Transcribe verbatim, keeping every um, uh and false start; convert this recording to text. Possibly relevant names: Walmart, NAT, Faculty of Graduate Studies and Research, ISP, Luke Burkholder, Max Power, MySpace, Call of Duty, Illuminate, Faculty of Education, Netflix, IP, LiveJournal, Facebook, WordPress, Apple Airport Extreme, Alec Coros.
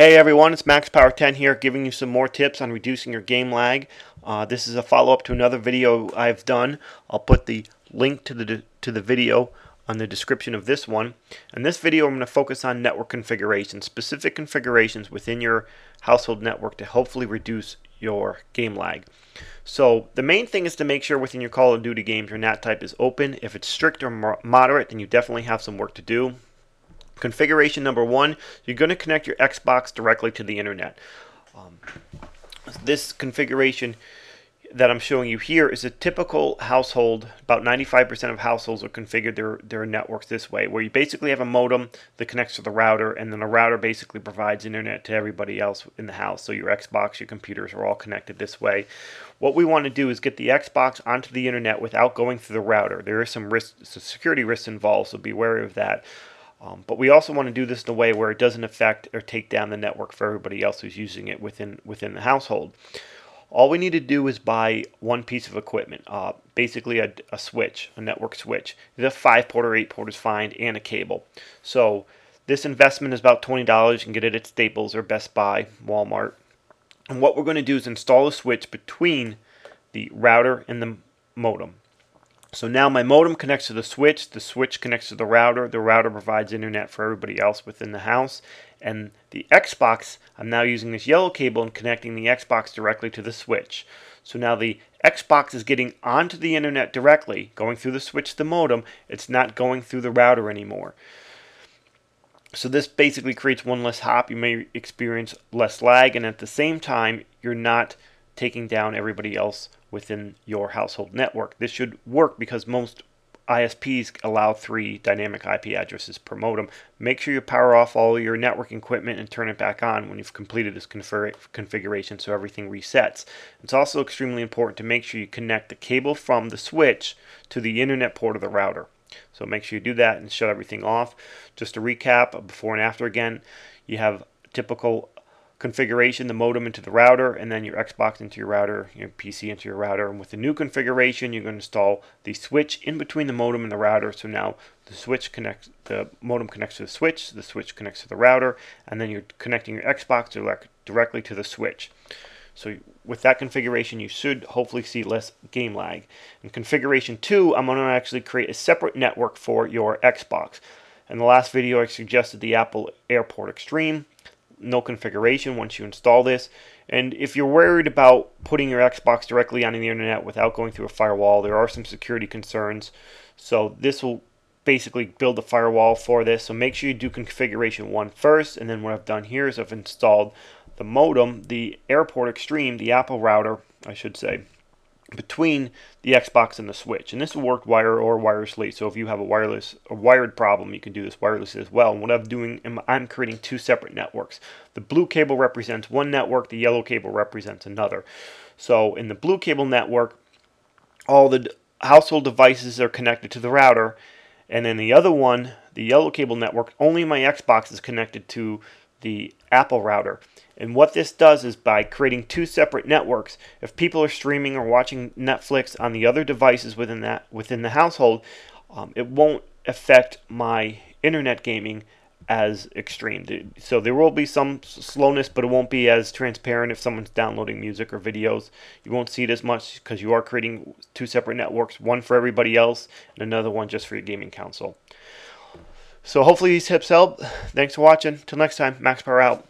Hey everyone, it's Max Power ten here, giving you some more tips on reducing your game lag. Uh, this is a follow-up to another video I've done. I'll put the link to the to the video on the description of this one. In this video, I'm going to focus on network configurations, specific configurations within your household network to hopefully reduce your game lag. So the main thing is to make sure within your Call of Duty games your N A T type is open. If it's strict or moderate, then you definitely have some work to do. Configuration number one, you're going to connect your Xbox directly to the internet. Um, this configuration that I'm showing you here is a typical household. About ninety-five percent of households are configured their, their networks this way, where you basically have a modem that connects to the router, and then the router basically provides internet to everybody else in the house. So your Xbox, your computers are all connected this way. What we want to do is get the Xbox onto the internet without going through the router. There is some risk, some security risks involved, so be wary of that. Um, but we also want to do this in a way where it doesn't affect or take down the network for everybody else who's using it within within the household. All we need to do is buy one piece of equipment, uh, basically a, a switch, a network switch. The five port or eight port is fine, and a cable. So this investment is about twenty dollars. You can get it at Staples or Best Buy, Walmart. And what we're going to do is install a switch between the router and the modem. So now my modem connects to the switch, the switch connects to the router, the router provides internet for everybody else within the house, and the Xbox, I'm now using this yellow cable and connecting the Xbox directly to the switch. So now the Xbox is getting onto the internet directly, going through the switch to the modem, it's not going through the router anymore. So this basically creates one less hop, you may experience less lag, and at the same time, you're not taking down everybody else within your household network. This should work because most I S Ps allow three dynamic I P addresses per modem. Make sure you power off all your network equipment and turn it back on when you've completed this configuration so everything resets. It's also extremely important to make sure you connect the cable from the switch to the internet port of the router. So make sure you do that and shut everything off. Just to recap, before and after again, you have typical configuration, the modem into the router, and then your Xbox into your router, your P C into your router. And with the new configuration, you're going to install the switch in between the modem and the router. So now the switch connects, the modem connects to the switch, the switch connects to the router, and then you're connecting your Xbox direct, directly to the switch. So with that configuration, you should hopefully see less game lag. In configuration two, I'm going to actually create a separate network for your Xbox. In the last video, I suggested the Apple Airport Extreme. No configuration once you install this, and if you're worried about putting your Xbox directly on the internet without going through a firewall, there are some security concerns, so this will basically build a firewall for this. So make sure you do configuration one first, and then what I've done here is I've installed the modem, the Airport Extreme, the Apple router, I should say, between the Xbox and the switch, and this will work wire or wirelessly. So if you have a wireless or wired problem, you can do this wirelessly as well. And what I'm doing, I'm creating two separate networks. The blue cable represents one network, the yellow cable represents another. So in the blue cable network, all the household devices are connected to the router, and then the other one, the yellow cable network, only my Xbox is connected to the Apple router. And what this does is by creating two separate networks, if people are streaming or watching Netflix on the other devices within that within the household, um, it won't affect my internet gaming as extreme. So there will be some slowness, but it won't be as transparent. If someone's downloading music or videos, you won't see it as much because you are creating two separate networks, one for everybody else and another one just for your gaming console. So hopefully these tips help. Thanks for watching. Till next time, Max Power out.